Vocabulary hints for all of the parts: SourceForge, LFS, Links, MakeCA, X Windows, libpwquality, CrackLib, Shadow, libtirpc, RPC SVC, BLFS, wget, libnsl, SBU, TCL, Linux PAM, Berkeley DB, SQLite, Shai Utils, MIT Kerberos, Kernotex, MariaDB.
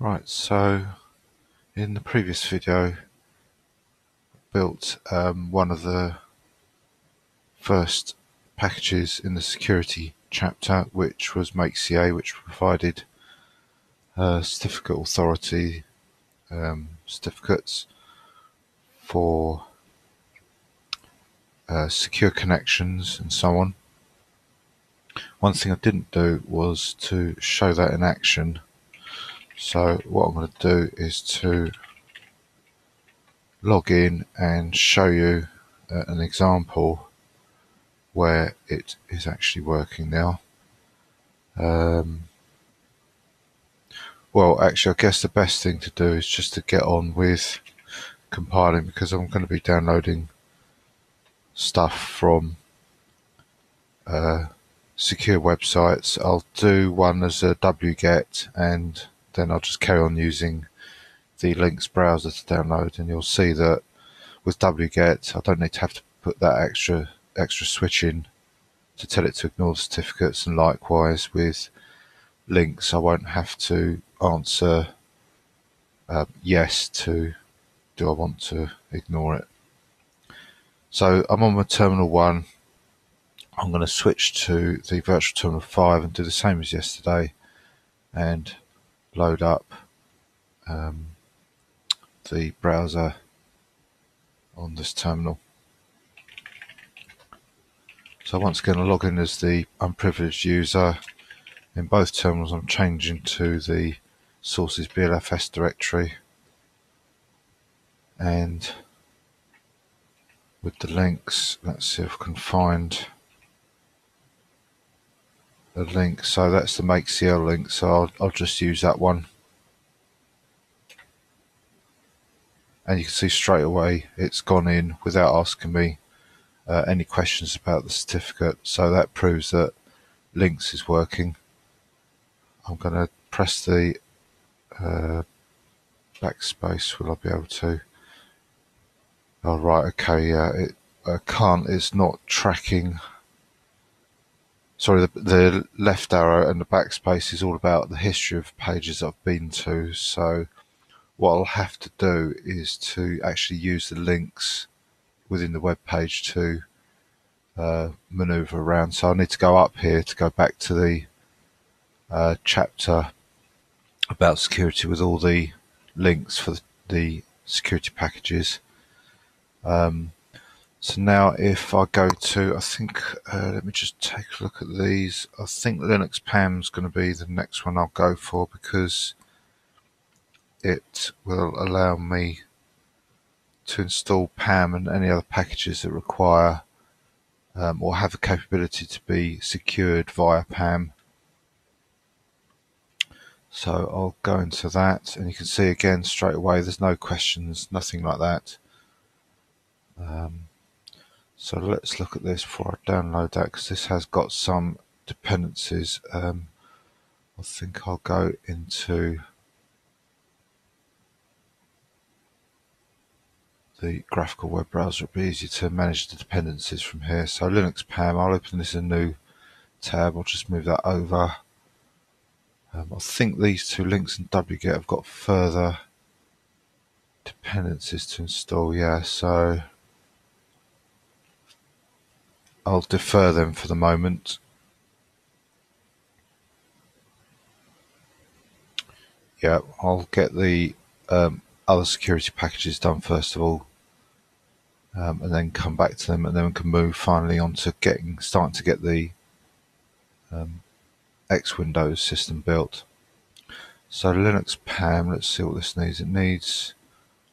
Right, so in the previous video built one of the first packages in the security chapter, which was MakeCA, which provided certificate authority certificates for secure connections and so on. One thing I didn't do was to show that in action. So what I'm going to do is to log in and show you an example where it is actually working now. Well, actually, I guess the best thing to do is just to get on with compiling, because I'm going to be downloading stuff from secure websites. I'll do one as a wget, and then I'll just carry on using the Links browser to download, and you'll see that with wget I don't need to have to put that extra switch in to tell it to ignore the certificates, and likewise with Links I won't have to answer yes to do I want to ignore it. So I'm on my terminal 1. I'm going to switch to the virtual terminal 5 and do the same as yesterday and load up the browser on this terminal. So once again I log in as the unprivileged user. In both terminals I'm changing to the sources BLFS directory, and with the Links, let's see if I can find a link. So that's the MakeCA link, so I'll just use that one, and you can see straight away it's gone in without asking me any questions about the certificate, so that proves that Links is working. I'm going to press the backspace. Will I be able to? Oh right, okay, yeah, I can't, it's not tracking. Sorry, the left arrow and the backspace is all about the history of pages I've been to, so what I'll have to do is to actually use the links within the web page to maneuver around. So I need to go up here to go back to the chapter about security with all the links for the security packages. So now if I go to, I think, let me just take a look at these. I think Linux PAM is going to be the next one I'll go for, because it will allow me to install PAM and any other packages that require or have the capability to be secured via PAM. So I'll go into that, and you can see again straight away there's no questions, nothing like that. So let's look at this before I download that, because this has got some dependencies. I think I'll go into the graphical web browser. It'll be easier to manage the dependencies from here. So Linux PAM, I'll open this in a new tab. I'll just move that over. I think these two, Links and wget, have got further dependencies to install, yeah, so I'll defer them for the moment. Yeah, I'll get the other security packages done first of all, and then come back to them, and then we can move finally on to starting to get the X Windows system built. So Linux PAM, let's see what this needs. It needs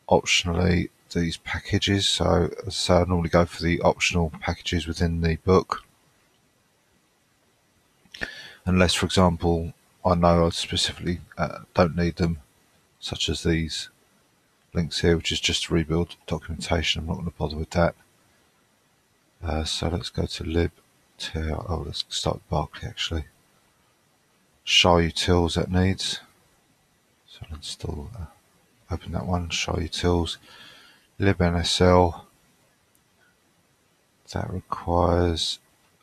optionally these packages, so I normally go for the optional packages within the book, unless for example I know I specifically don't need them, such as these links here, which is just rebuild documentation. I'm not going to bother with that. So let's go to libtirpc. Oh, let's start with Berkeley actually. Shai Utils, that needs, so I'll install that. Open that one, Shai Utils, libnsl, that requires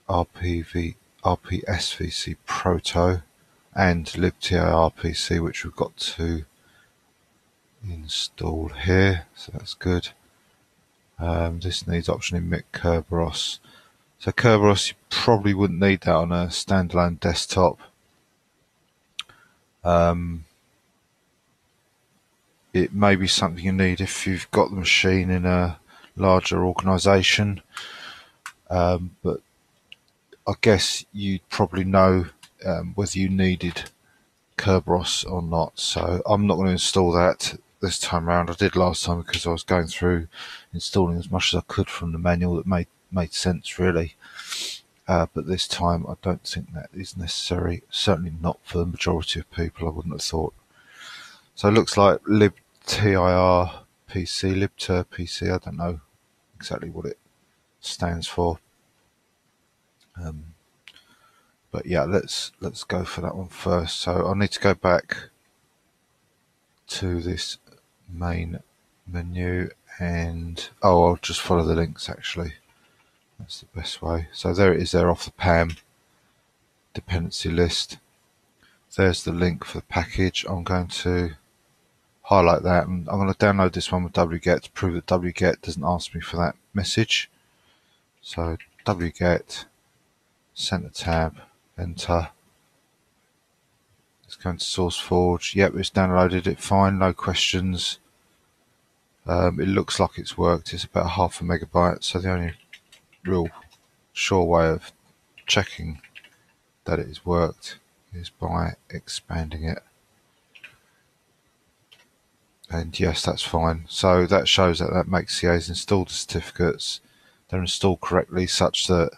RPC SVC proto and libtirpc, which we've got to installed here, so that's good. This needs option in MIT Kerberos. So Kerberos, you probably wouldn't need that on a standalone desktop. It may be something you need if you've got the machine in a larger organization, but I guess you'd probably know whether you needed Kerberos or not. So I'm not going to install that this time around. I did last time because I was going through installing as much as I could from the manual that made sense really, but this time I don't think that is necessary, certainly not for the majority of people, I wouldn't have thought. So it looks like libtirpc, libtirpc, I don't know exactly what it stands for, but yeah, let's go for that one first. So I need to go back to this main menu and I'll just follow the links actually, that's the best way. So there it is there off the PAM dependency list. There's the link for the package. I'm going to highlight that and I'm going to download this one with wget to prove that wget doesn't ask me for that message. So wget, center tab, enter. It's going to SourceForge. Yep, it's downloaded it fine, no questions. It looks like it's worked. It's about 0.5 MB, so the only real sure way of checking that it has worked is by expanding it. And yes, that's fine. So that shows that MakeCA has installed the certificates. They're installed correctly such that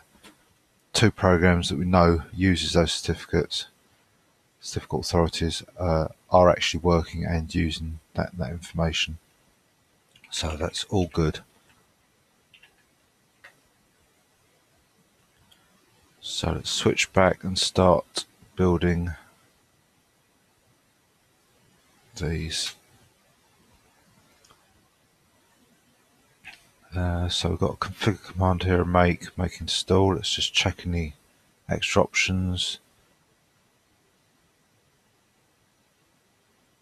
two programs that we know uses those certificates, certificate authorities, are actually working and using that information. So that's all good. So let's switch back and start building these. So we've got a configure command here and make install. Let's just check any extra options.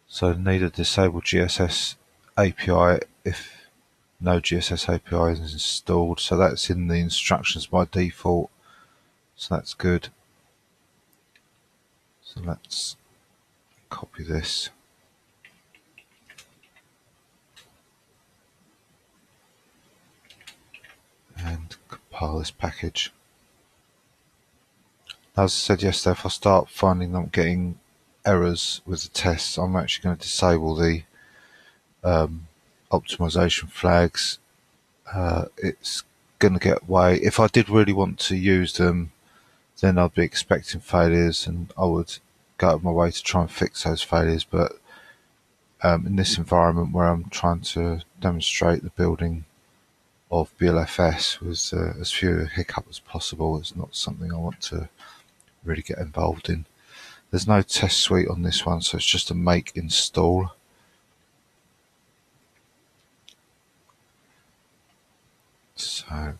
So need a disable GSS API if no GSS API is installed. So that's in the instructions by default. So that's good. So let's copy this. And compile this package. As I said yesterday, if I start finding I'm getting errors with the tests, I'm actually going to disable the optimization flags. It's going to get away. If I did really want to use them, then I'd be expecting failures and I would go out of my way to try and fix those failures. But in this environment where I'm trying to demonstrate the building of BLFS with as few hiccups as possible, it's not something I want to really get involved in. There's no test suite on this one, so it's just a make install. So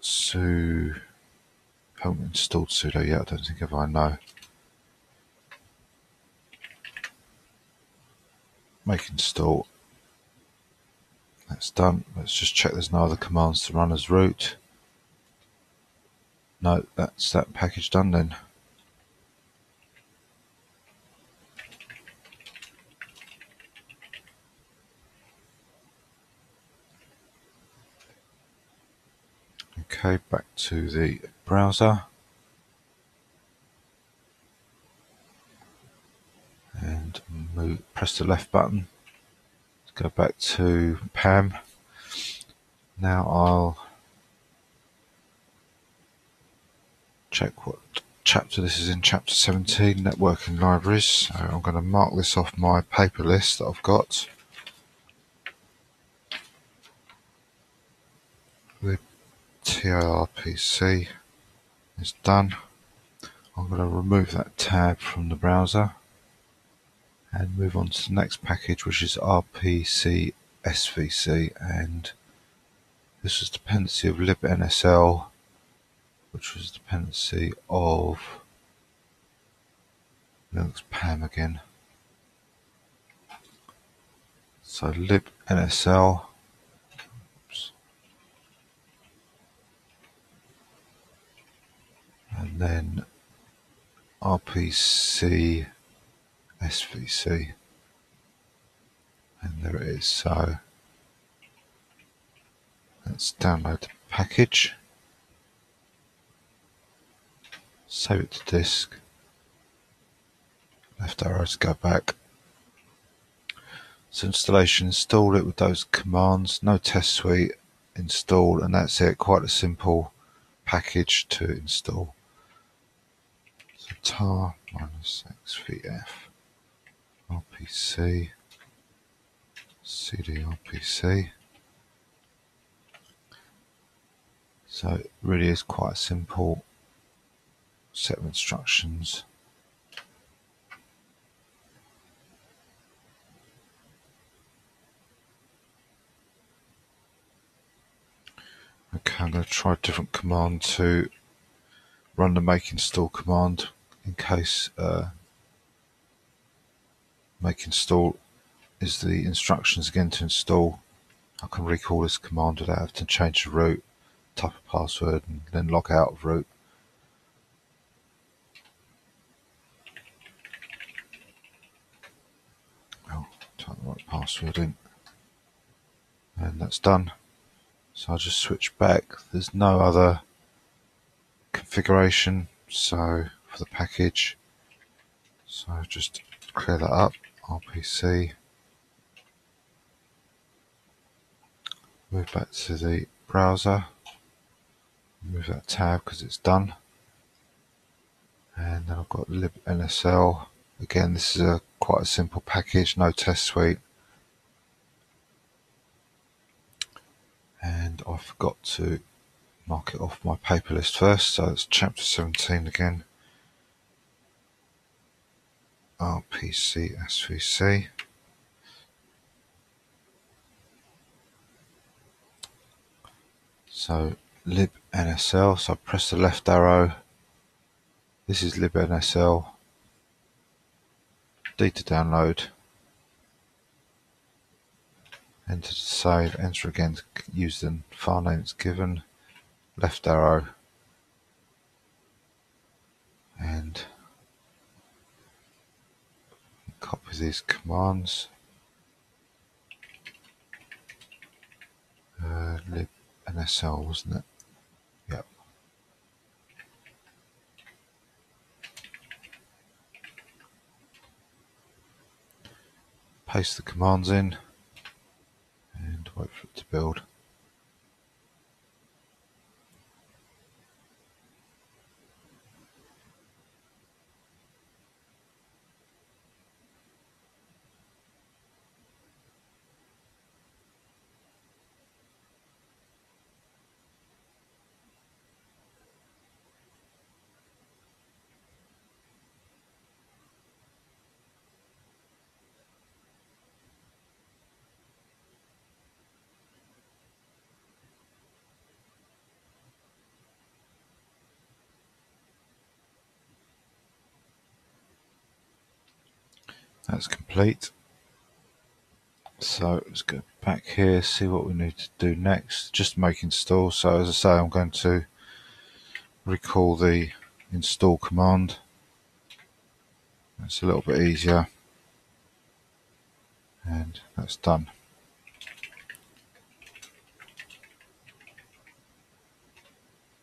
sudo, haven't installed sudo yet, I don't think I know. Make install. That's done. Let's just check there's no other commands to run as root. No, that's that package done then. Okay, back to the browser. And move, press the left button. Go back to PAM. Now I'll check what chapter this is in, chapter 17, networking libraries. So I'm going to mark this off my paper list that I've got. The TIRPC is done. I'm going to remove that tab from the browser and move on to the next package, which is RPC SVC, and this was dependency of libnsl, which was dependency of Linux PAM again. So libnsl. And then RPC SVC. And there it is. So let's download the package, save it to disk, left arrow to go back. So installation, install it with those commands, no test suite, install, and that's it. Quite a simple package to install. So tar -xvf rpc cd rpc. So it really is quite a simple set of instructions. Okay, I'm going to try a different command to run the make install command in case make install is the instructions again to install. I can recall this command without having to change the root, type a password, and then log out of root. Oh, type the right password in, and that's done. So I'll just switch back. There's no other configuration, so for the package, so just clear that up. RPC, move back to the browser, move that tab because it's done, and then I've got libnsl. Again, this is quite a simple package, no test suite. And I forgot to mark it off my paper list first, so it's chapter 17 again. RPC SVC. So libnsl, so press the left arrow. This is libnsl. D to download. Enter to save, enter again to use the file name it's given, left arrow, and copy these commands. Libnsl, wasn't it? Yep. Paste the commands in. And wait for it to build. That's complete. So let's go back here, see what we need to do next. Just make install. So as I say, I'm going to recall the install command. That's a little bit easier. And that's done.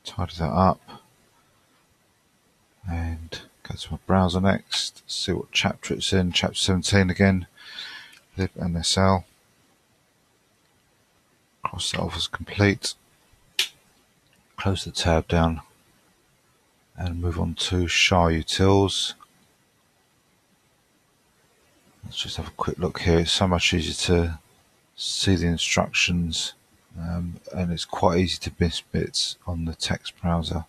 Tidy that up. And go to my browser next, see what chapter it's in, chapter 17 again, libnsl, cross that off as complete, close the tab down and move on to Shai Utils. Let's just have a quick look here. It's so much easier to see the instructions, and it's quite easy to miss bits on the text browser.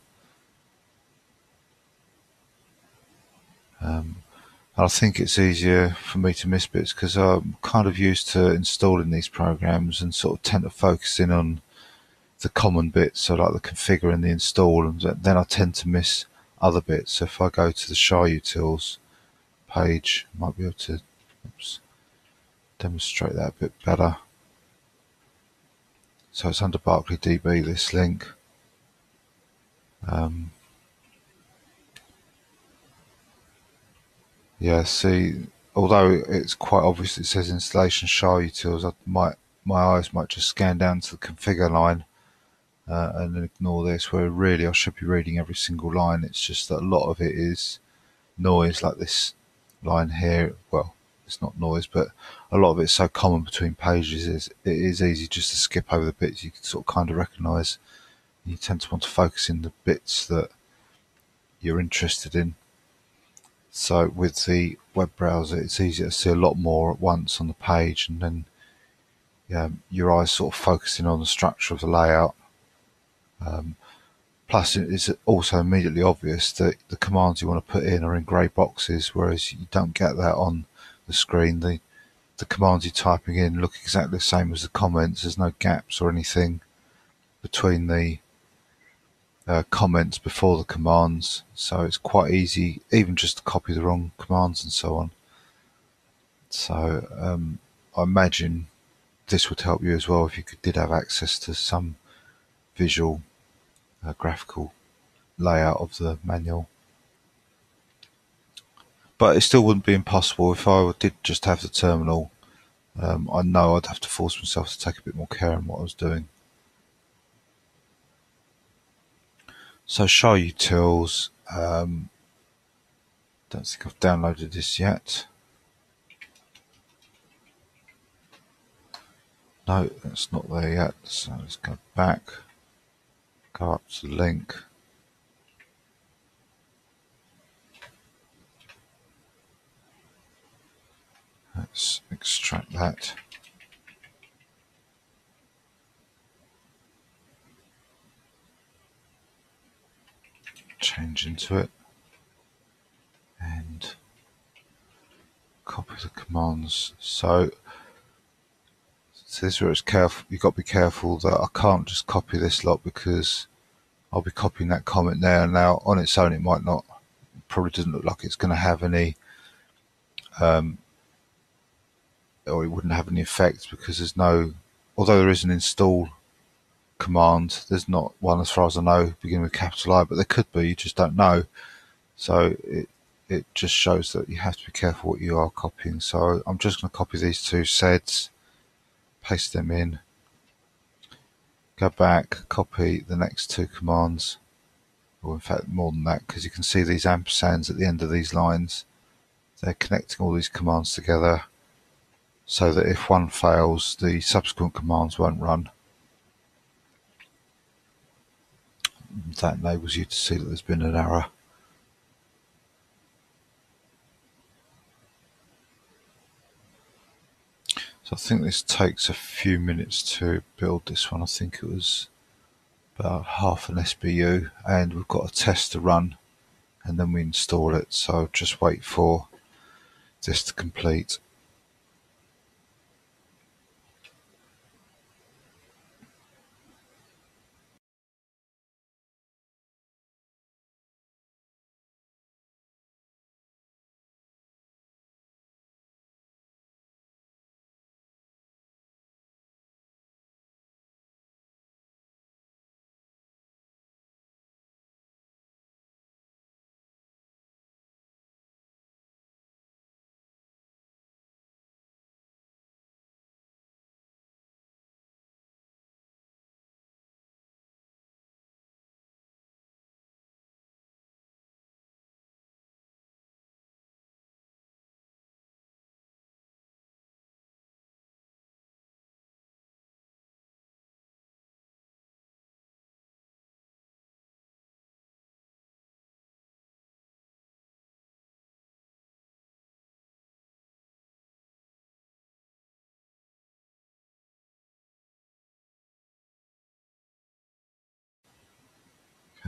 I think it's easier for me to miss bits because I'm kind of used to installing these programs and sort of tend to focus in on the common bits, so like the configure and the install, and then I tend to miss other bits. So if I go to the Shai Utils page, I might be able to, oops, demonstrate that a bit better. So it's under Berkeley DB, this link. Yeah, see, although it's quite obvious it says installation Shai Utils, my eyes might just scan down to the configure line and ignore this, where really I should be reading every single line. It's just that a lot of it is noise, like this line here. Well, it's not noise, but a lot of it's so common between pages, it is easy just to skip over the bits you can sort of kind of recognise. You tend to want to focus in the bits that you're interested in. So with the web browser, it's easier to see a lot more at once on the page, and then your eyes sort of focusing on the structure of the layout. Plus, it's also immediately obvious that the commands you want to put in are in grey boxes, whereas you don't get that on the screen. The commands you're typing in look exactly the same as the comments. There's no gaps or anything between the comments before the commands, so it's quite easy even just to copy the wrong commands and so on. So I imagine this would help you as well if you did have access to some visual graphical layout of the manual. But it still wouldn't be impossible. If I did just have the terminal, I know I'd have to force myself to take a bit more care in what I was doing. So Shai Utils, don't think I've downloaded this yet. No, that's not there yet, so let's go back, go up to the link. Let's extract that. Change into it and copy the commands. So this is where it's careful. You've got to be careful that I can't just copy this lot, because I'll be copying that comment there. Now on its own, it might not. It probably doesn't look like it's going to have any, or it wouldn't have any effect, because there's no. Although there is an install command, there's not one as far as I know beginning with capital I, but there could be, you just don't know. So it just shows that you have to be careful what you are copying. So I'm just going to copy these two sets, paste them in, go back, copy the next two commands, or in fact more than that, because you can see these ampersands at the end of these lines. They're connecting all these commands together so that if one fails, the subsequent commands won't run. That enables you to see that there's been an error. So I think this takes a few minutes to build this one. I think it was about half an SBU, and we've got a test to run and then we install it. So just wait for this to complete.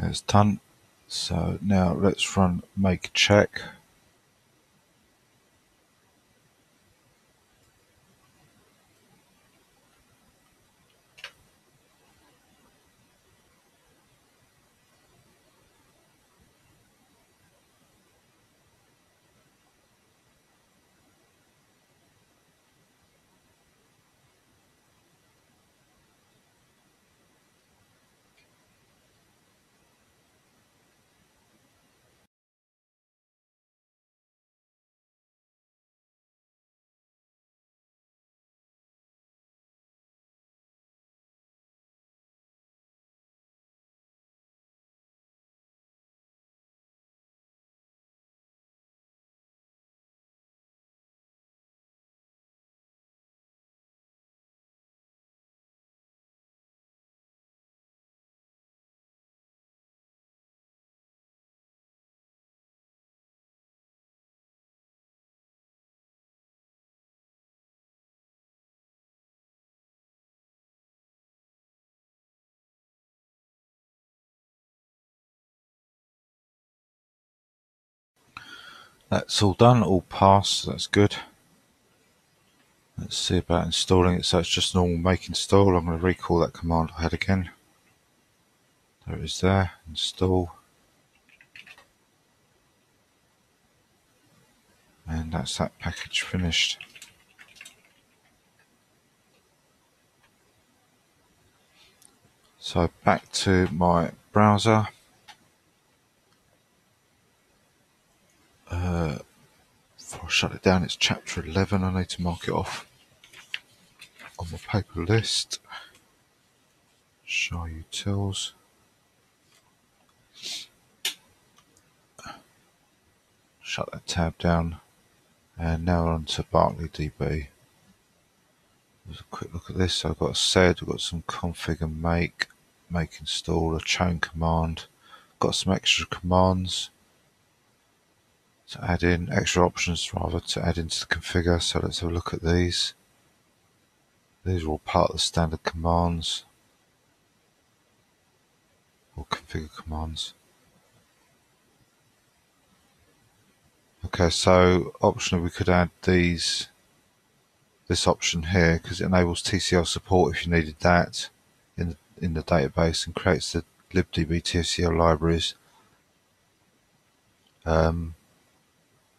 It's done. So now let's run make check. That's all done, all passed, that's good. Let's see about installing it. So it's just normal make install. I'm going to recall that command I had again. There it is there, install. And that's that package finished. So back to my browser. Before I shut it down, it's chapter 11. I need to mark it off on my paper list. Shai Utils. Shut that tab down. And now we're on to Berkeley DB. There's a quick look at this. So I've got a sed, we've got some config and make install, a chown command, got some extra commands to add in, extra options rather, to add into the configure. So let's have a look at these. These are all part of the standard commands or configure commands. Okay, so optionally we could add these, this option here, because it enables TCL support if you needed that in the database, and creates the libdb TCL libraries. And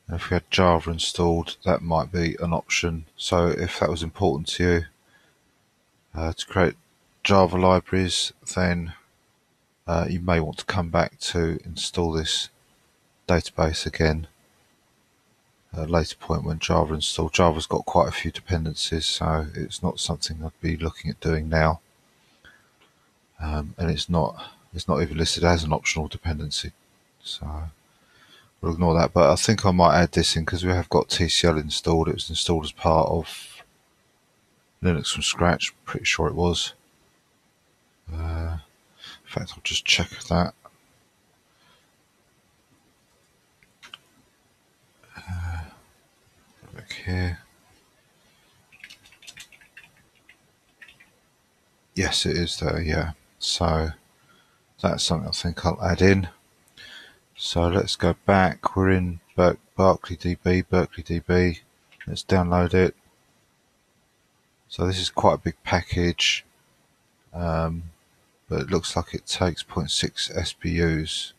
if we had Java installed, that might be an option. So if that was important to you, to create Java libraries, then you may want to come back to install this database again at a later point when Java installed. Java's got quite a few dependencies, so it's not something I'd be looking at doing now. And it's not even listed as an optional dependency, so we'll ignore that. But I think I might add this in because we have got TCL installed. It was installed as part of Linux from scratch, pretty sure it was. In fact, I'll just check that. Here. Yes, it is there, yeah. So that's something I think I'll add in. So let's go back. We're in Berkeley DB. Let's download it. So this is quite a big package, but it looks like it takes 0.6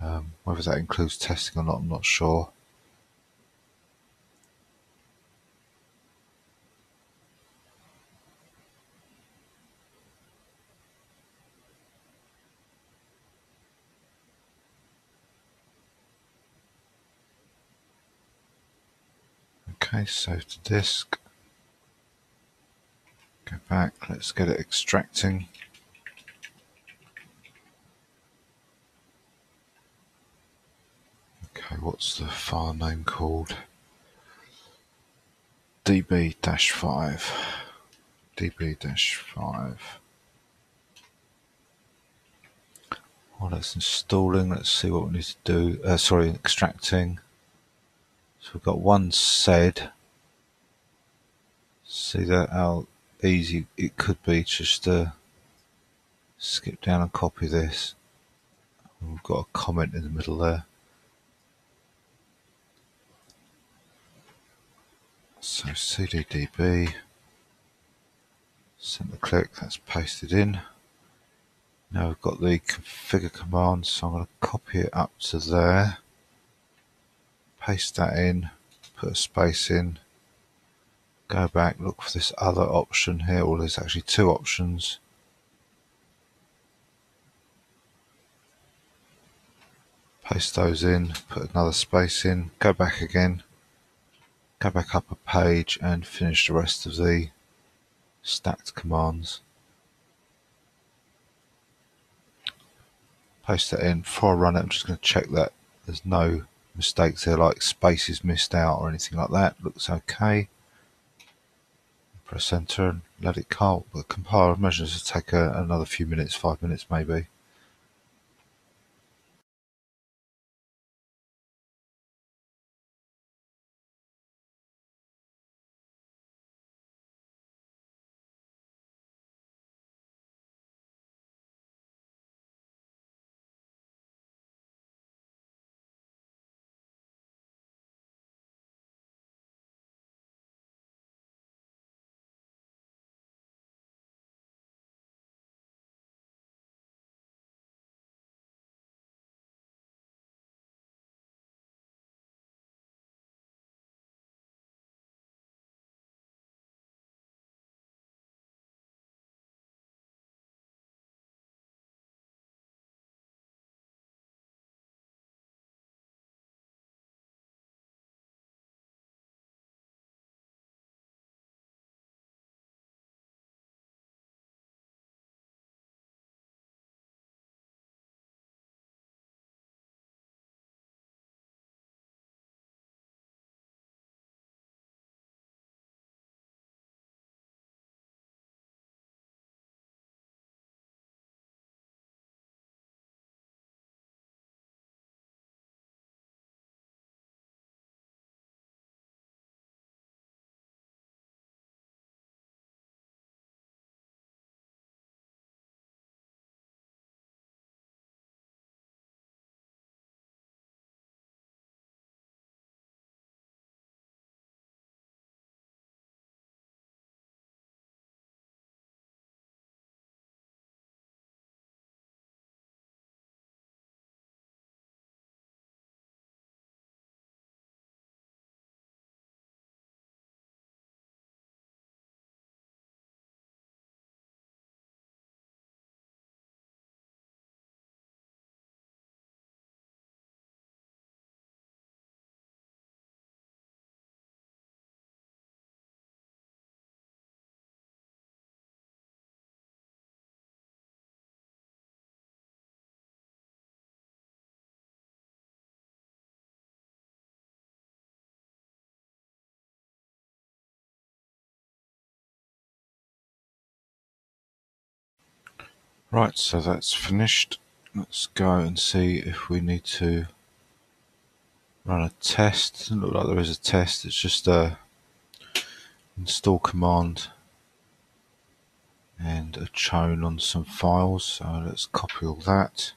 SBUs. Whether that includes testing or not, I'm not sure. Okay, save to disk, go back, let's get it extracting. Okay, what's the file name called? db-5. While that's installing, let's see what we need to do, sorry, extracting. So we've got one sed. See that, how easy it could be just to skip down and copy this. We've got a comment in the middle there. So cddb, center click, that's pasted in. Now we've got the configure command, so I'm going to copy it up to there. Paste that in, put a space in, go back, look for this other option here. Well, there's actually two options. Paste those in, put another space in, go back again, go back up a page and finish the rest of the stacked commands. Paste that in. Before I run it, I'm just going to check that there's no mistakes there, like spaces missed out or anything like that. Looks okay. Press enter and let it compile. I imagine this will take another few minutes, 5 minutes maybe. Right, so that's finished. Let's go and see if we need to run a test. Doesn't look like there is a test, it's just a install command and a chown on some files, so let's copy all that.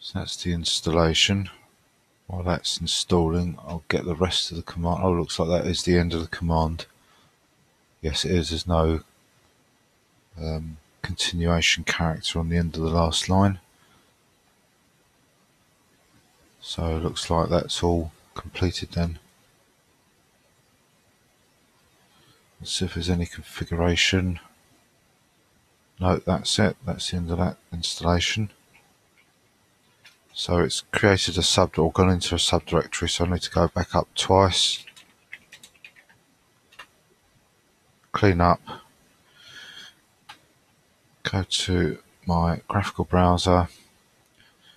So that's the installation. While that's installing, I'll get the rest of the command. Oh, looks like that is the end of the command. Yes, it is. There's no continuation character on the end of the last line. So it looks like that's all completed then. Let's see if there's any configuration. No, that's it. That's the end of that installation. So it's created a sub, or gone into a subdirectory, so I need to go back up twice. Clean up. Go to my graphical browser.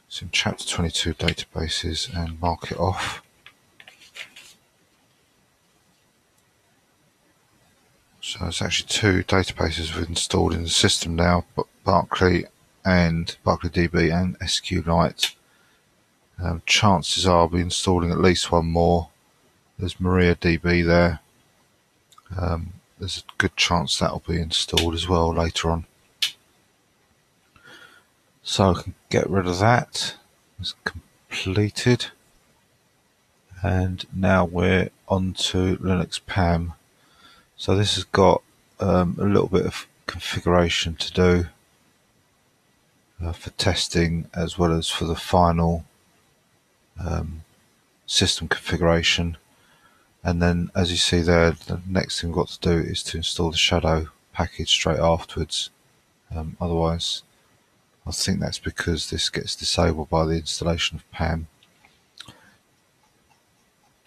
It's in Chapter 22 databases and mark it off. So it's actually two databases we've installed in the system now, but Berkeley DB and SQLite. Chances are I'll be installing at least one more. There's MariaDB there. There's a good chance that'll be installed as well later on. So I can get rid of that. It's completed. And now we're on to Linux PAM. So this has got a little bit of configuration to do for testing, as well as for the final system configuration. And then, as you see there, the next thing we've got to do is to install the Shadow package straight afterwards. Otherwise, I think that's because this gets disabled by the installation of PAM.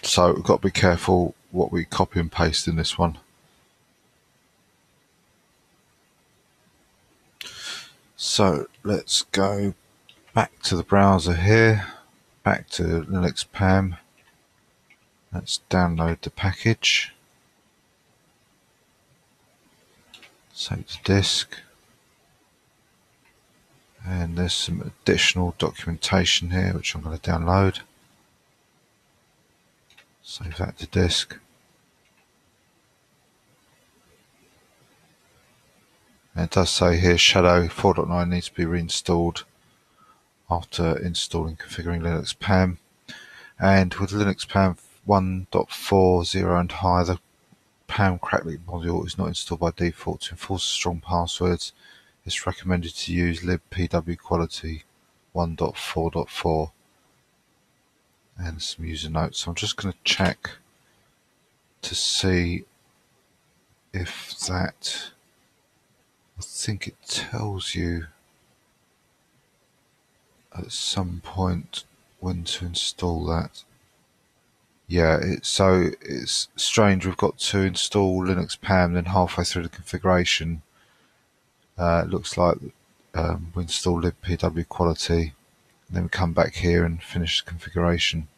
So we've got to be careful what we copy and paste in this one. So let's go back to the browser here, back to Linux PAM. Let's download the package. Save to disk. And there's some additional documentation here which I'm going to download. Save that to disk. And it does say here Shadow 4.9 needs to be reinstalled after installing configuring Linux PAM. And with Linux PAM 1.40 and higher, the PAM CrackLib module is not installed by default. To enforce strong passwords, it's recommended to use libpwquality 1.4.4 and some user notes. So I'm just going to check to see if that, I think it tells you at some point when to install that. Yeah, so it's strange, we've got to install Linux PAM, then halfway through the configuration it looks like we install libpwquality, and then we come back here and finish the configuration.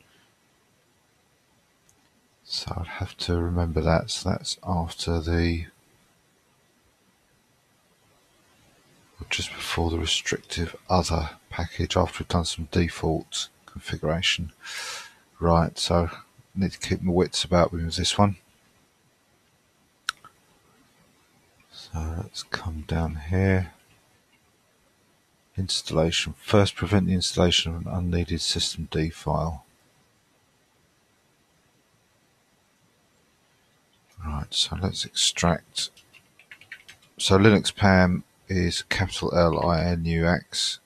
So I'd have to remember that. So that's after the, or just before the restrictive other package, after we've done some default configuration. Right, so I need to keep my wits about with this one. Let's come down here. Installation. First, prevent the installation of an unneeded systemd file. Right, so let's extract. So Linux PAM is capital LINUX.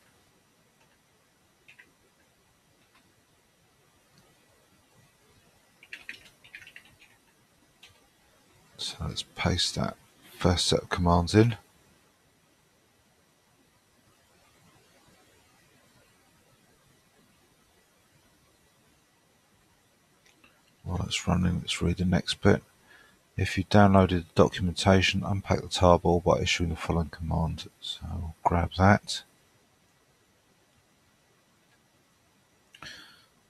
So let's paste that first set of commands in. While it's running, let's read the next bit. If you downloaded the documentation, unpack the tarball by issuing the following command. So I'll grab that.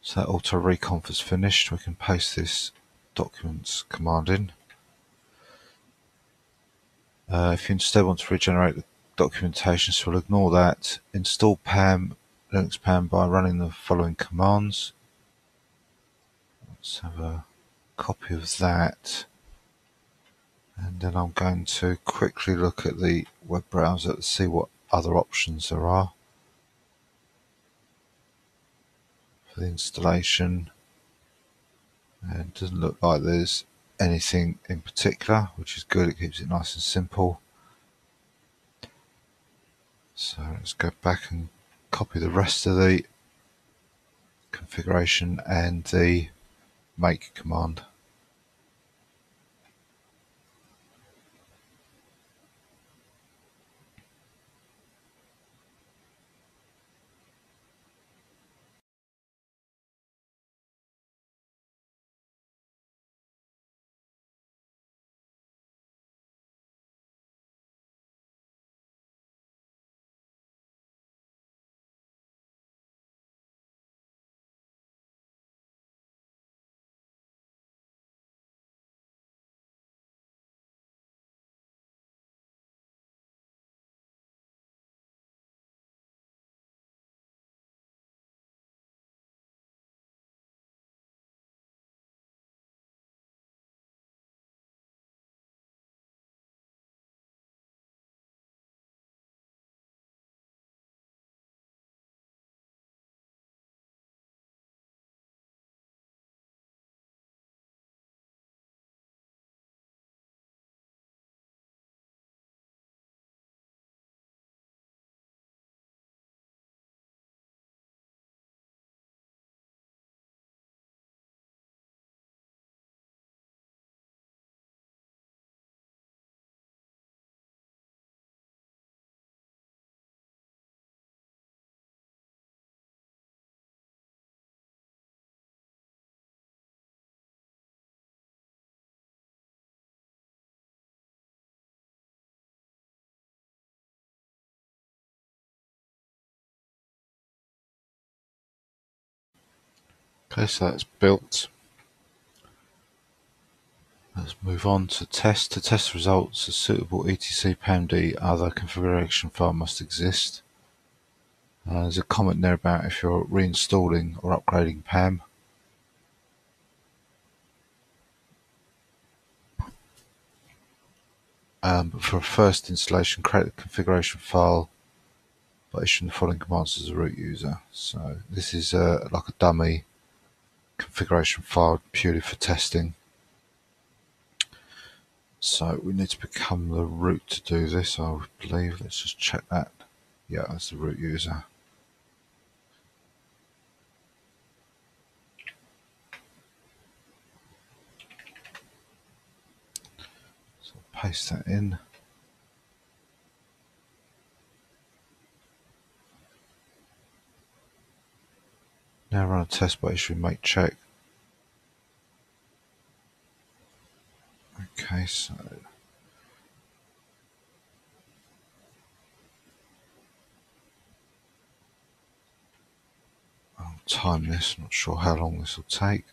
So that auto reconf is finished. We can paste this documents command in. If you instead want to regenerate the documentation, so we'll ignore that. Install PAM, Linux PAM, by running the following commands. Let's have a copy of that. And then I'm going to quickly look at the web browser to see what other options there are for the installation. And it doesn't look like there's anything in particular, which is good. It keeps it nice and simple. So let's go back and copy the rest of the configuration and the make command. Okay, so that's built. Let's move on to test. To test results, a suitable etc pamd other configuration file must exist. There's a comment there about if you're reinstalling or upgrading PAM. But for a first installation, create the configuration file by issuing the following commands as a root user. So this is like a dummy configuration file purely for testing. So we need to become the root to do this, I believe. Let's just check that. Yeah, that's the root user. So paste that in. Now run a test by issuing make check. Okay, so I'll time this, I'm not sure how long this will take.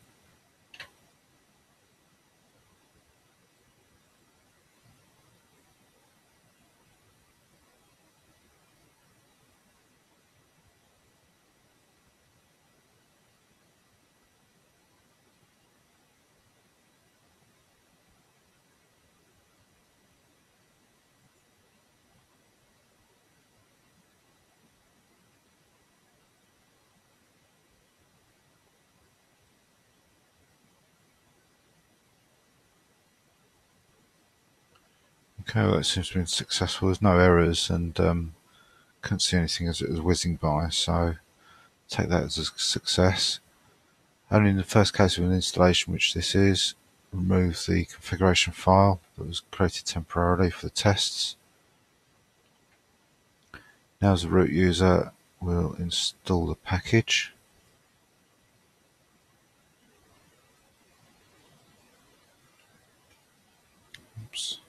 Okay, well, that seems to have been successful. There's no errors, and couldn't see anything as it was whizzing by, so take that as a success. Only in the first case of an installation, which this is, remove the configuration file that was created temporarily for the tests. Now, as a root user, we'll install the package. Oops.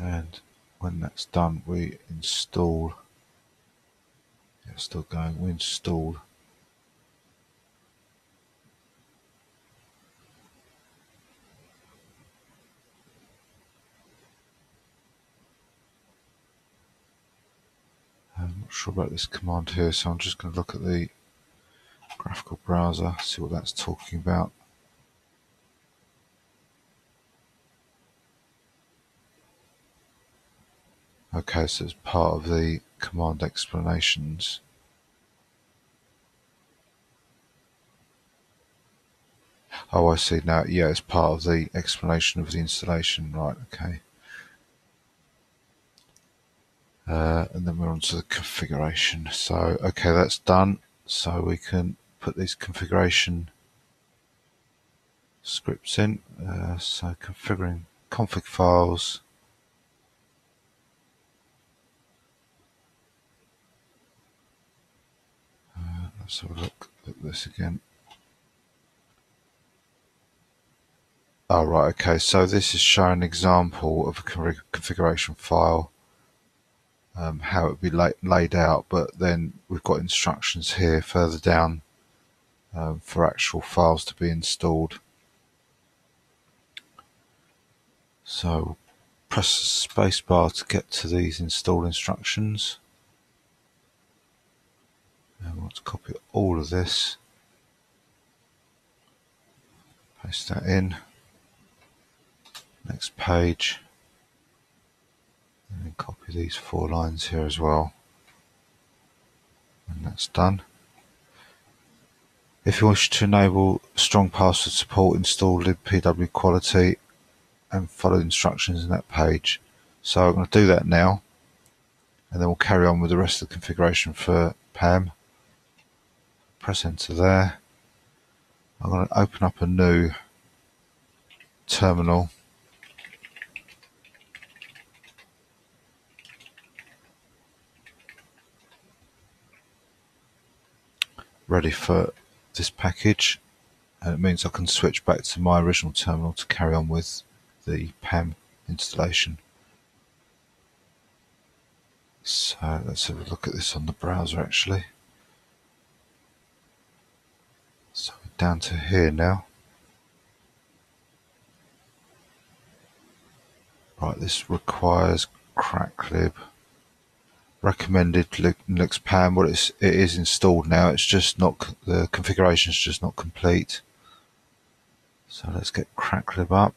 And when that's done, we install not sure about this command here, so I'm just going to look at the graphical browser, see what that's talking about. Okay, so it's part of the command explanations. Oh, I see now. Yeah, it's part of the explanation of the installation. Right, okay. And then we're on to the configuration. So, okay, that's done. So we can put these configuration scripts in. So configuring config files. Let's have a look at this again. Oh, right, okay, so this is showing an example of a configuration file, how it would be laid out, but then we've got instructions here further down for actual files to be installed. So press the spacebar to get to these install instructions. I want to copy all of this, paste that in, next page, and then copy these 4 lines here as well, and that's done. If you wish to enable strong password support, install libpwquality and follow the instructions in that page. So I'm going to do that now, and then we'll carry on with the rest of the configuration for PAM. Press enter there. I'm going to open up a new terminal. Ready for this package, and it means I can switch back to my original terminal to carry on with the PAM installation. So let's have a look at this on the browser actually. So we're down to here now. Right, this requires CrackLib. Recommended Linux PAM. Well, it is installed now. It's just not, the configuration is just not complete. So let's get CrackLib up.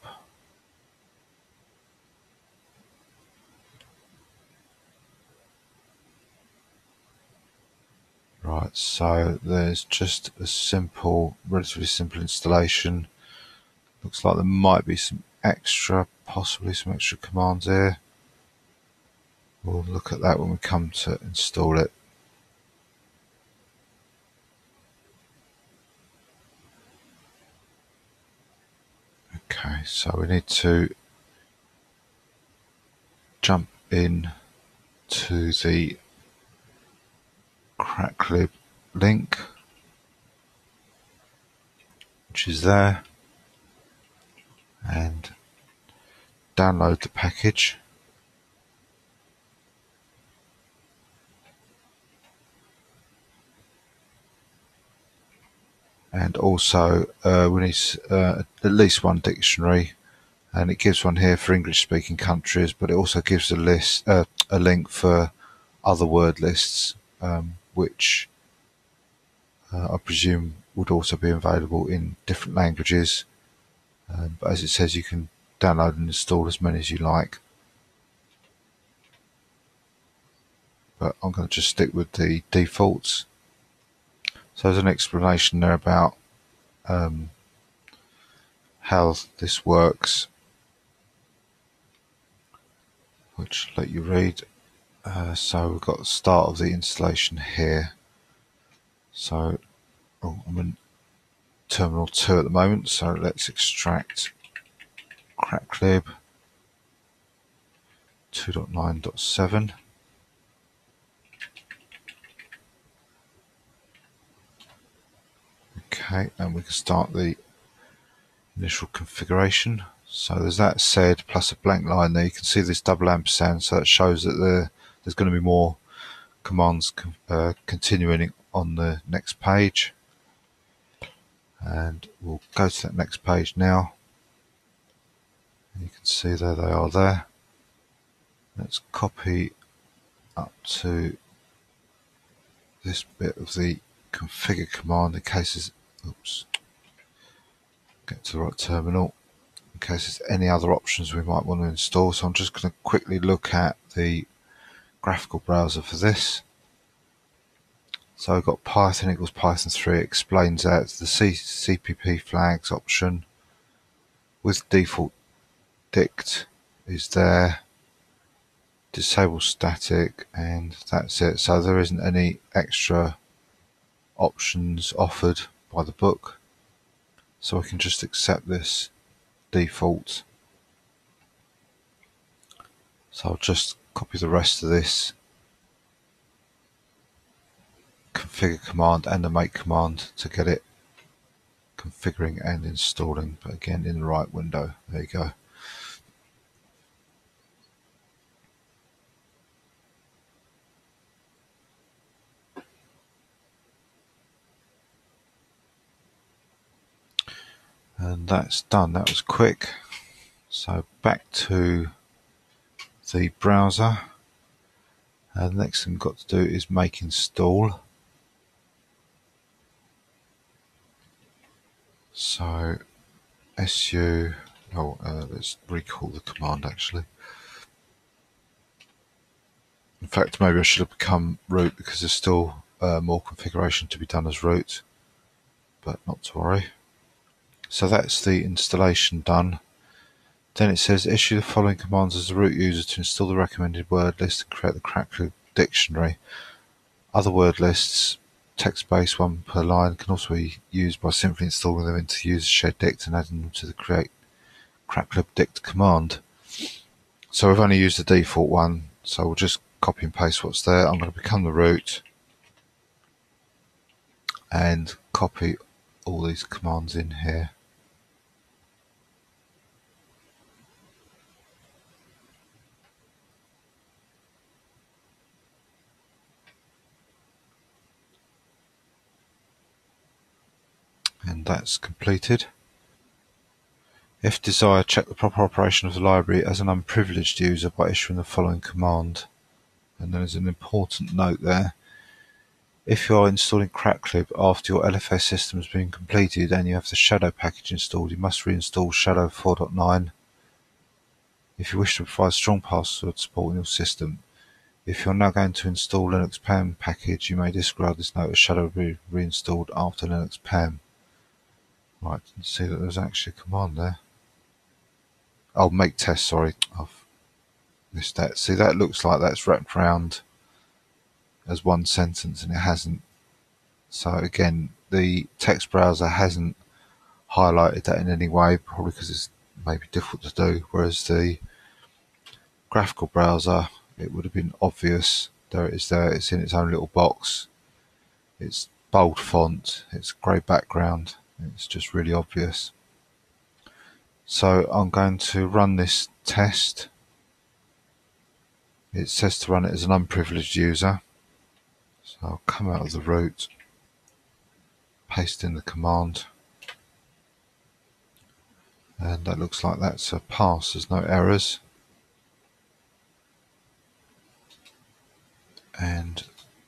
Right, so there's just a simple, relatively simple installation. Looks like there might be some extra, possibly some extra commands here. We'll look at that when we come to install it. Okay, so we need to jump in to the CrackLib link, which is there, and download the package. And also we need at least one dictionary, and it gives one here for English speaking countries, but it also gives a list, a link for other word lists, which I presume would also be available in different languages. But as it says, you can download and install as many as you like. But I'm going to just stick with the defaults. So there's an explanation there about how this works, which I'll let you read. So we've got the start of the installation here. So I'm in terminal 2 at the moment, so let's extract cracklib 2.9.7. Okay, and we can start the initial configuration. So there's that said plus a blank line there. You can see this double ampersand, so that shows that there's going to be more commands continuing on the next page, and we'll go to that next page now, and you can see there they are there. Let's copy up to this bit of the configure command in case there's, oops, get to the right terminal, in case there's any other options we might want to install. So I'm just going to quickly look at the graphical browser for this. So I've got Python equals Python 3, explains that, the CPP flags option with default dict is there, disable static, and that's it. So there isn't any extra options offered by the book. So I can just accept this default. So I'll just copy the rest of this configure command and the make command to get it configuring and installing, but again in the right window. There you go. And that's done. That was quick. So back to the browser, and the next thing we've got to do is make install. So su, let's recall the command actually. In fact, maybe I should have become root because there's still more configuration to be done as root, but not to worry. So that's the installation done. Then it says issue the following commands as a root user to install the recommended word list and create the CrackLib dictionary. Other word lists, text-based one per line, can also be used by simply installing them into user shared dict and adding them to the create CrackLib dict command. So we've only used the default one, so we'll just copy and paste what's there. I'm going to become the root and copy all these commands in here. And that's completed. If desired, check the proper operation of the library as an unprivileged user by issuing the following command. And there's an important note there. If you are installing CrackLib after your LFS system has been completed and you have the Shadow package installed, you must reinstall Shadow 4.9 if you wish to provide strong password support in your system. If you are now going to install Linux PAM package, you may disregard this note as Shadow will be reinstalled after Linux PAM. Right, you can see that there's actually a command there. Oh, make test, sorry, I've missed that. See, that looks like that's wrapped around as one sentence, and it hasn't. So again, the text browser hasn't highlighted that in any way, probably because it's maybe difficult to do, whereas the graphical browser, it would have been obvious. There it is there, it's in its own little box. It's bold font, it's grey background, it's just really obvious. So I'm going to run this test. It says to run it as an unprivileged user. So I'll come out of the root, paste in the command, and that looks like that's a pass, there's no errors. And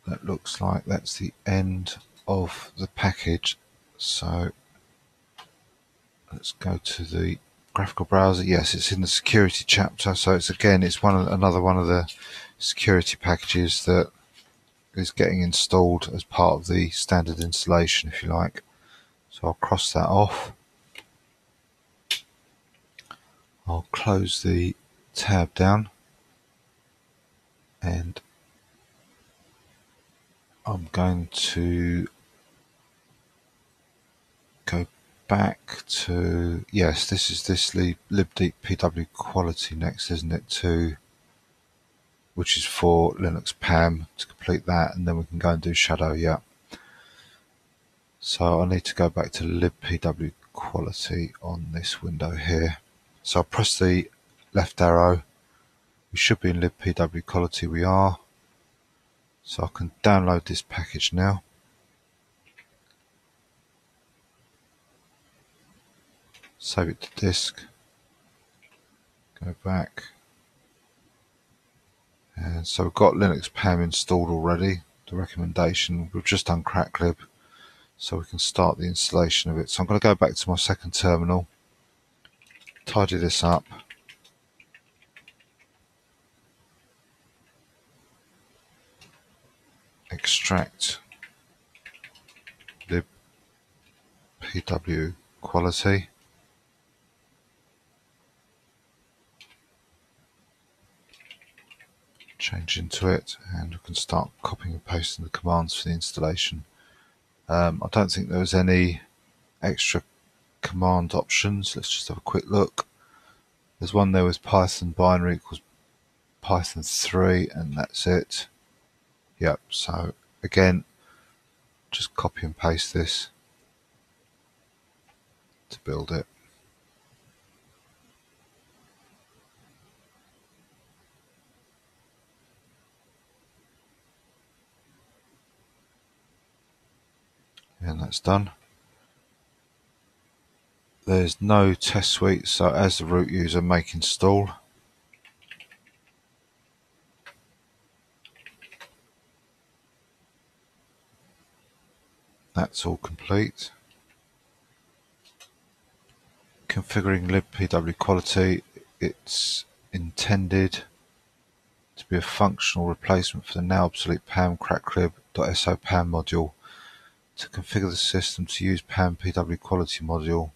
that looks like that's the end of the package. So let's go to the graphical browser. Yes, it's in the security chapter, so it's again, it's another one of the security packages that is getting installed as part of the standard installation, if you like. So I'll cross that off. I'll close the tab down, and I'm going to go back to, yes, this is this libpwquality next, isn't it, to which is for Linux PAM, to complete that, and then we can go and do Shadow, yeah. So I need to go back to libpwquality on this window here. So I'll press the left arrow. We should be in libpwquality, we are. So I can download this package now. Save it to disk. Go back. And so we've got Linux PAM installed already, the recommendation. We've just done CrackLib, so we can start the installation of it. So I'm going to go back to my second terminal, tidy this up. Extract libpwquality. Change into it, and we can start copying and pasting the commands for the installation. I don't think there was any extra command options. Let's just have a quick look. There's one there was Python binary equals Python 3, and that's it. Yep, so again, just copy and paste this to build it. And that's done. There's no test suite, so as the root user, make install. That's all complete. Configuring libpwquality, it's intended to be a functional replacement for the now obsolete PAM cracklib.SOPAM module. To configure the system to use PAM pwquality module,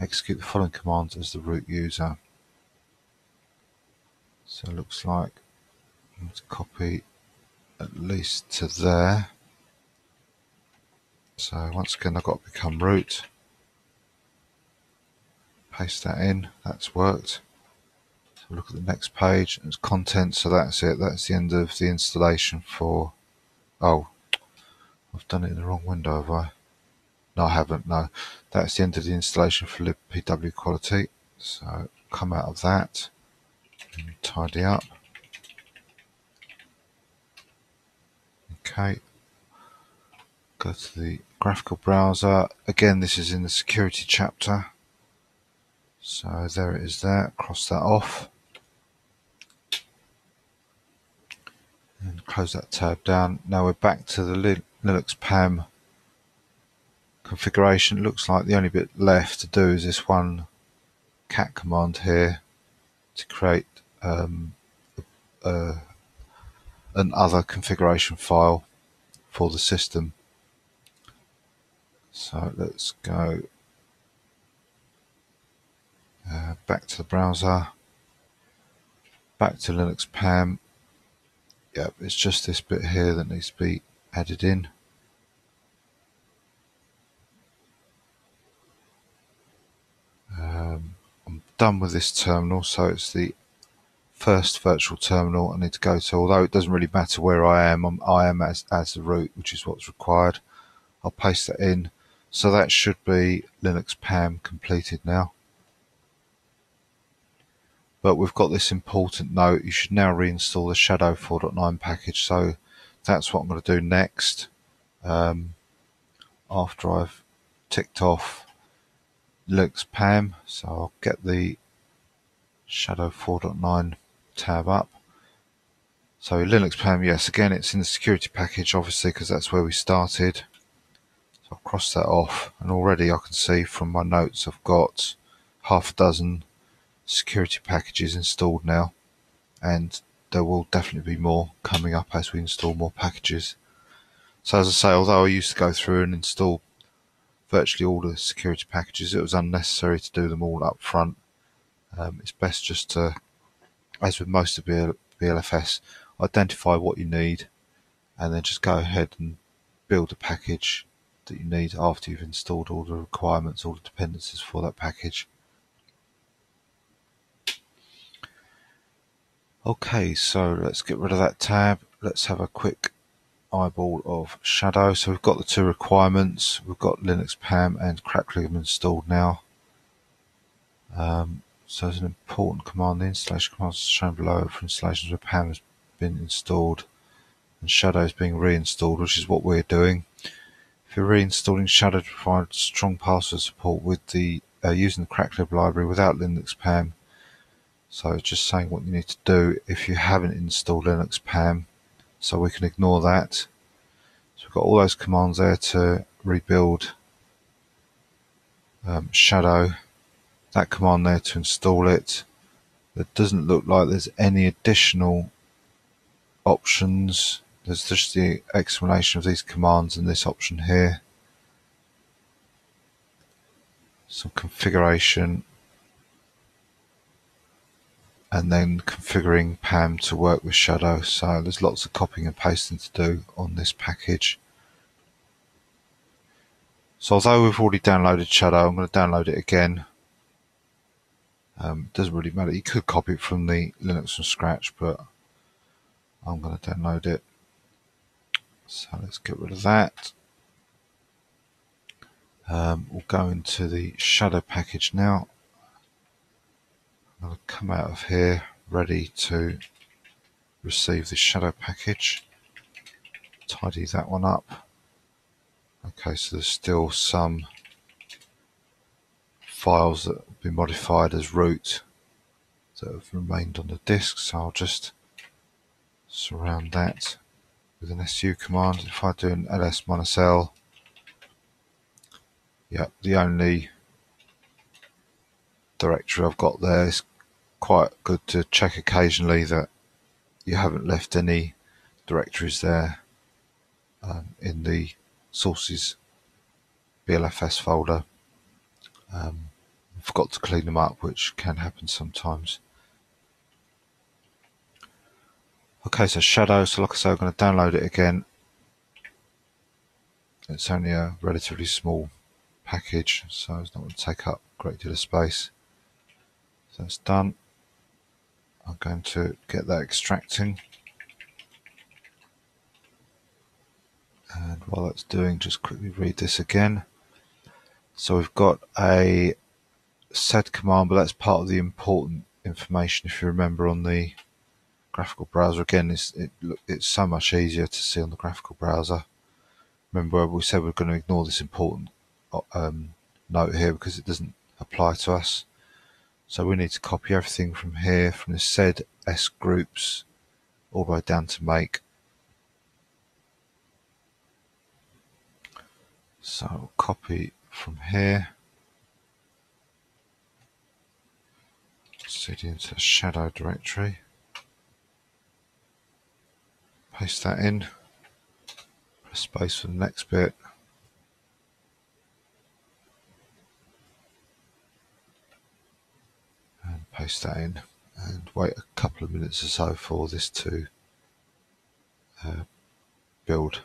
execute the following commands as the root user. So it looks like I need to copy at least to there. So once again, I've got to become root. Paste that in, that's worked. So look at the next page, and it's content, so that's it. That's the end of the installation for, oh, I've done it in the wrong window, have I? No, I haven't, no. That's the end of the installation for libpwquality. So come out of that and tidy up. Okay. Go to the graphical browser. Again, this is in the security chapter. So there it is there. Cross that off. And close that tab down. Now we're back to the Linux PAM configuration. It looks like the only bit left to do is this one cat command here to create an other configuration file for the system. So let's go back to the browser, back to Linux PAM. Yep, it's just this bit here that needs to be added in. I'm done with this terminal, so it's the first virtual terminal I need to go to, although it doesn't really matter where I am. I am as the root, which is what's required. I'll paste that in. So that should be Linux PAM completed now. But we've got this important note: you should now reinstall the Shadow 4.9 package. So that's what I'm going to do next. After I've ticked off Linux PAM, so I'll get the Shadow 4.9 tab up. So Linux PAM, yes, again, it's in the security package, obviously, because that's where we started. So I'll cross that off, and already I can see from my notes I've got half a dozen security packages installed now, and there will definitely be more coming up as we install more packages. So as I say, although I used to go through and install virtually all the security packages, it was unnecessary to do them all up front. It's best just to, as with most of BLFS, identify what you need and then just go ahead and build a package that you need after you've installed all the requirements, all the dependencies for that package. Okay, so let's get rid of that tab. Let's have a quick eyeball of Shadow. So we've got the two requirements. We've got Linux PAM and CrackLib installed now. So there's an important command. The installation commands shown below for installations where PAM has been installed and Shadow is being reinstalled, which is what we're doing. If you're reinstalling Shadow to provide strong password support with the using the CrackLib library without Linux PAM. So it's just saying what you need to do if you haven't installed Linux PAM, so we can ignore that. So we've got all those commands there to rebuild Shadow. That command there to install it. It doesn't look like there's any additional options. There's just the explanation of these commands and this option here. Some configuration, and then configuring PAM to work with Shadow. So there's lots of copying and pasting to do on this package. So although we've already downloaded Shadow, I'm going to download it again. It doesn't really matter. You could copy it from the Linux from scratch, but I'm going to download it. So let's get rid of that. We'll go into the Shadow package now. I'm going to come out of here ready to receive the Shadow package. Tidy that one up. Okay, so there's still some files that will be modified as root that have remained on the disk, so I'll just surround that with an su command. If I do an ls-l, yeah, the only directory I've got there. Is quite good to check occasionally that you haven't left any directories there in the sources BLFS folder. I forgot to clean them up, which can happen sometimes. Okay, so Shadow, so like I say, I'm going to download it again. It's only a relatively small package, so it's not going to take up a great deal of space. So that's done. I'm going to get that extracting. And while that's doing, just quickly read this again. So we've got a sed command, but that's part of the important information. If you remember on the graphical browser, again, it's so much easier to see on the graphical browser. Remember, we said we're going to ignore this important note here because it doesn't apply to us. So we need to copy everything from here, from the sed s groups, all the way down to make. So I'll copy from here, cd into the Shadow directory, paste that in, press space for the next bit, and paste that in, and wait a couple of minutes or so for this to build.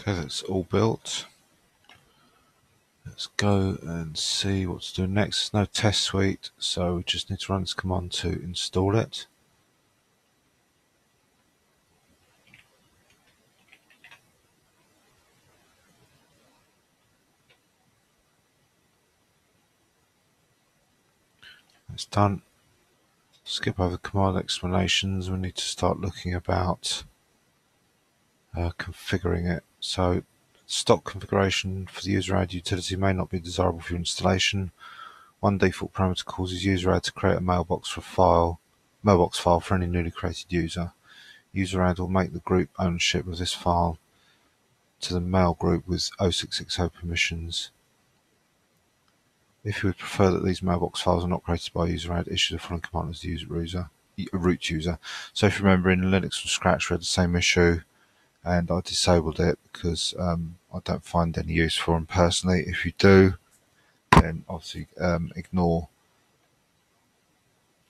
Okay, that's all built. Let's go and see what to do next. There's no test suite, so we just need to run this command to install it. That's done. Skip over command explanations. We need to start looking about configuring it. So stock configuration for the user-add utility may not be desirable for your installation. One default parameter causes user-add to create a mailbox file for any newly created user. User-add will make the group ownership of this file to the mail group with 0660 permissions. If you would prefer that these mailbox files are not created by user-add, issue the following command as the root user. So if you remember, in Linux from scratch we had the same issue, and I disabled it because I don't find any use for them personally. If you do, then obviously ignore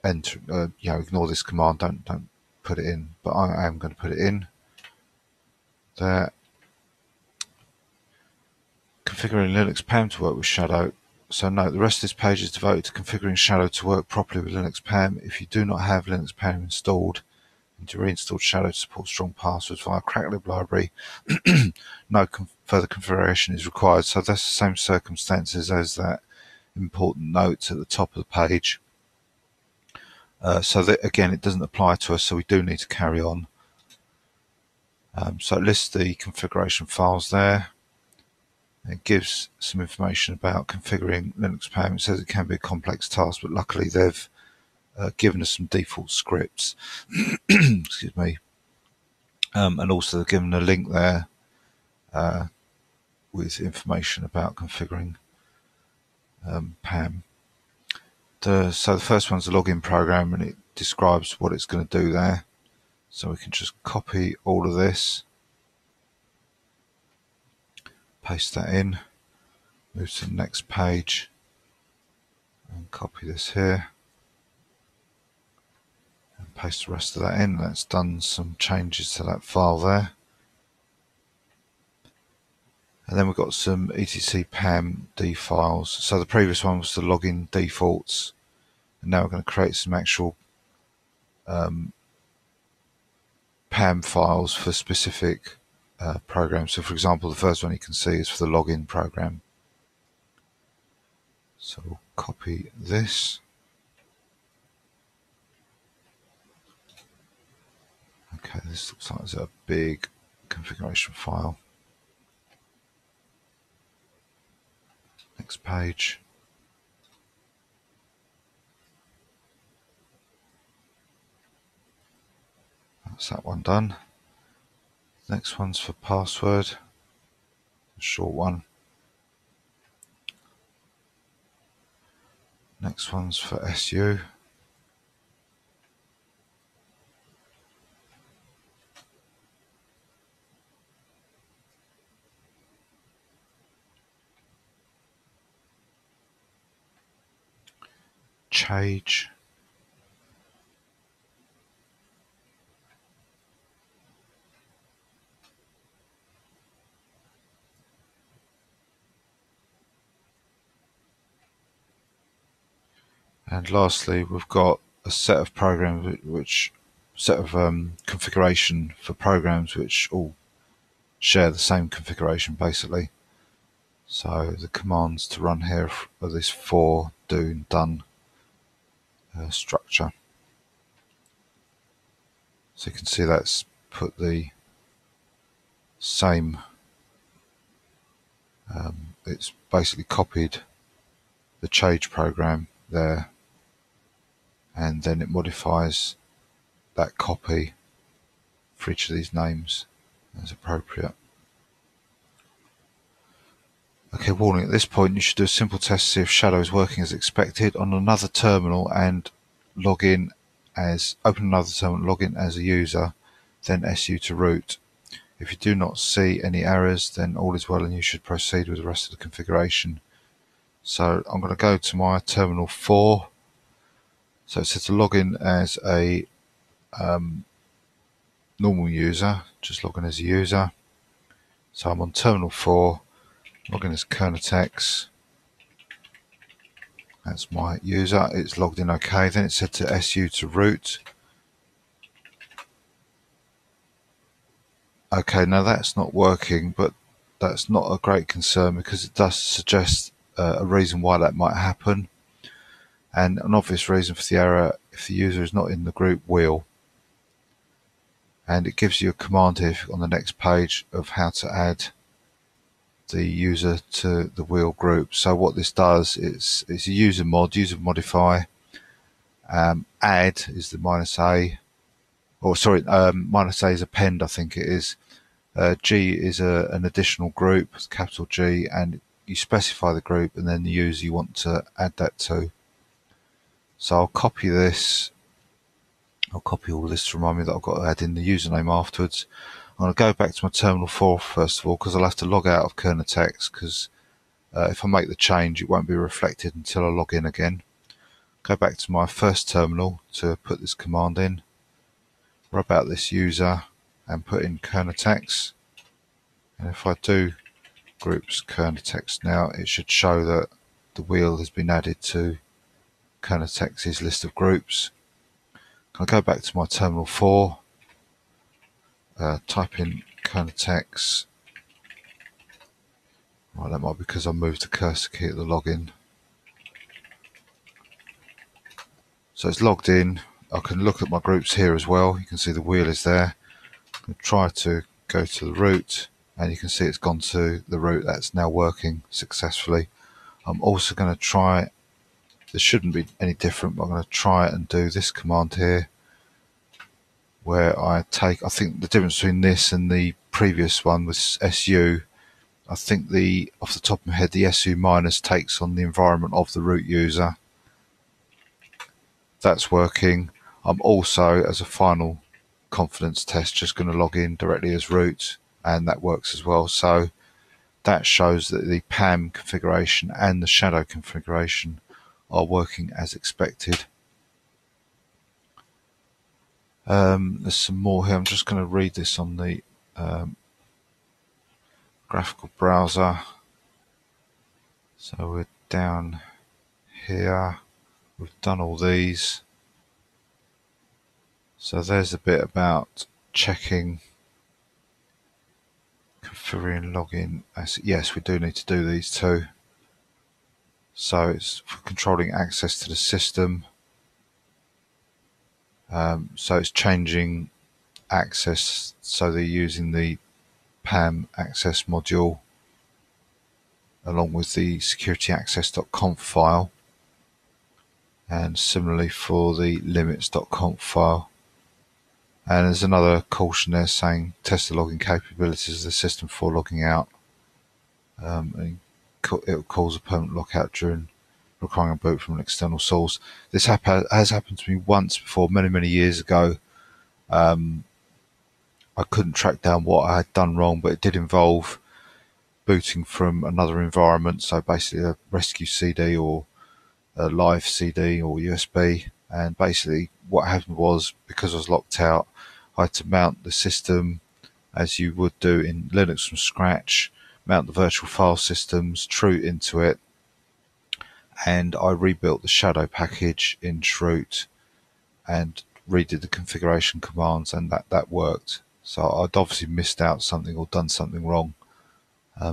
this command. Don't put it in. But I am going to put it in there. Configuring Linux PAM to work with Shadow. So note, the rest of this page is devoted to configuring Shadow to work properly with Linux PAM. If you do not have Linux PAM installed and to reinstall Shadow to support strong passwords via CrackLib library, no further configuration is required. So that's the same circumstances as that important note at the top of the page. So that again, it doesn't apply to us, so we do need to carry on. So it lists the configuration files there. It gives some information about configuring Linux PAM. It says it can be a complex task, but luckily they've given us some default scripts. Excuse me. And also they've given a link there with information about configuring PAM. So the first one's the login program, and it describes what it's going to do there. So we can just copy all of this. Paste that in, move to the next page, and copy this here, and paste the rest of that in. That's done some changes to that file there. And then we've got some etc pamd files. So the previous one was the login defaults, and now we're going to create some actual PAM files for specific program. So for example, the first one you can see is for the login program. So we'll copy this. Okay, this looks like it's a big configuration file. Next page. That's that one done. Next one's for password, a short one. Next one's for SU. Change. And lastly, we've got a set of programs, which set of configuration for programs which all share the same configuration basically. So the commands to run here are this for, do, and done structure. So you can see that's put the same. It's basically copied the change program there, and then it modifies that copy for each of these names as appropriate. Okay, warning, at this point you should do a simple test to see if Shadow is working as expected on another terminal and log in as, open another terminal, log in as a user, then SU to root. If you do not see any errors, then all is well and you should proceed with the rest of the configuration. So I'm going to go to my terminal 4. So it says to log in as a normal user, just log in as a user. So I'm on terminal 4, log in as Kernotex. That's my user, it's logged in okay. Then it said to SU to root. Okay, now that's not working, but that's not a great concern because it does suggest a reason why that might happen, and an obvious reason for the error if the user is not in the group wheel. and it gives you a command here on the next page of how to add the user to the wheel group. So what this does is it's a user mod, user modify, add is the -a, or sorry, -a is append, I think it is. G is an additional group, capital G, and you specify the group and then the user you want to add that to. So I'll copy this. I'll copy all this to remind me that I've got to add in the username afterwards. I'm going to go back to my terminal 4 first of all, because I'll have to log out of Kernotex, because if I make the change it won't be reflected until I log in again. Go back to my first terminal to put this command in, rub out this user and put in Kernotex, and if I do groups Kernotex now, it should show that the wheel has been added to Kernotex's list of groups. I'll go back to my terminal 4, type in Kernotex. Right, that might be because I moved the cursor key at the login. So it's logged in. I can look at my groups here as well. You can see the wheel is there. I'm going to try to go to the root, and you can see it's gone to the root. That's now working successfully. I'm also going to try, this shouldn't be any different, but I'm going to try and do this command here where I take, I think the difference between this and the previous one was SU. I think the, off the top of my head, the SU minus takes on the environment of the root user. That's working. I'm also, as a final confidence test, just going to log in directly as root, and that works as well. So that shows that the PAM configuration and the Shadow configuration are working as expected. There's some more here. I'm just going to read this on the graphical browser. So we're down here. We've done all these. So there's a bit about checking, configuring, login. Yes, we do need to do these too. So it's for controlling access to the system. So it's changing access, so they're using the PAM access module along with the security-access.conf file, and similarly for the limits.conf file. And there's another caution there saying test the logging capabilities of the system before logging out. It will cause a permanent lockout during requiring a boot from an external source. This has happened to me once before, many, many years ago. I couldn't track down what I had done wrong, but it did involve booting from another environment, so basically a rescue CD or a live CD or USB. And basically what happened was, because I was locked out, I had to mount the system as you would do in Linux from scratch, mount the virtual file systems, Shroot into it, and I rebuilt the Shadow package in Shroot and redid the configuration commands, and that worked. So I'd obviously missed out something or done something wrong.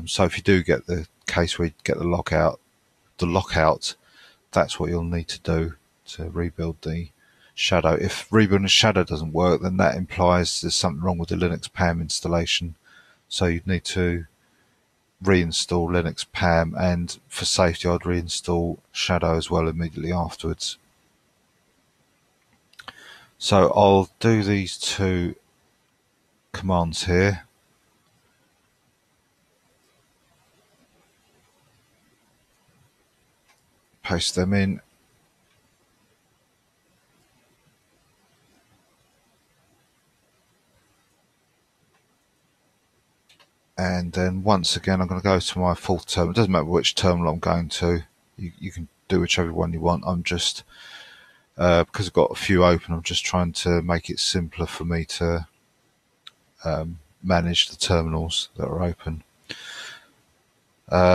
So if you do get the case where you get the lockout, that's what you'll need to do to rebuild the Shadow. If rebuilding the Shadow doesn't work, then that implies there's something wrong with the Linux PAM installation. So you'd need to reinstall Linux PAM, and for safety I'd reinstall Shadow as well immediately afterwards. So I'll do these two commands here. Paste them in. And then once again, I'm going to go to my fourth terminal. It doesn't matter which terminal I'm going to. You can do whichever one you want. I'm just, because I've got a few open, I'm just trying to make it simpler for me to manage the terminals that are open.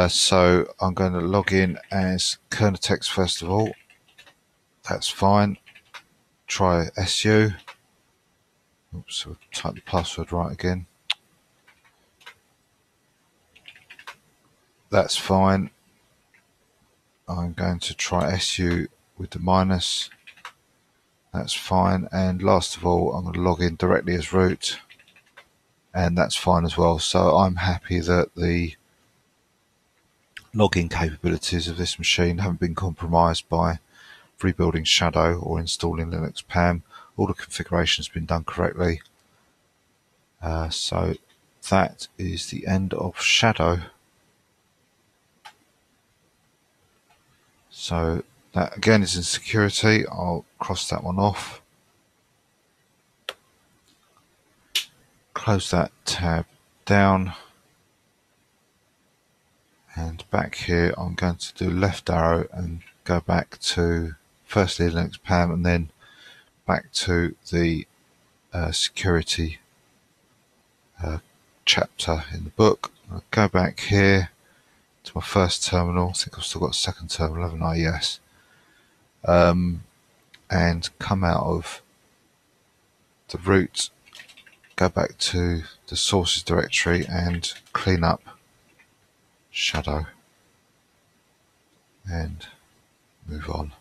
So I'm going to log in as Kernotex first of all. That's fine. Try SU. Oops, so type the password right again. That's fine. I'm going to try SU with the minus. That's fine. And last of all, I'm going to log in directly as root, and that's fine as well. So I'm happy that the login capabilities of this machine haven't been compromised by rebuilding Shadow or installing Linux PAM. All the configuration has been done correctly. So that is the end of Shadow. So that again is in security. I'll cross that one off. Close that tab down. And back here, I'm going to do left arrow and go back to firstly Linux PAM and then back to the security chapter in the book. I'll go back here to my first terminal. I think I've still got a second terminal, haven't I? Yes. And come out of the root, go back to the sources directory and clean up Shadow and move on.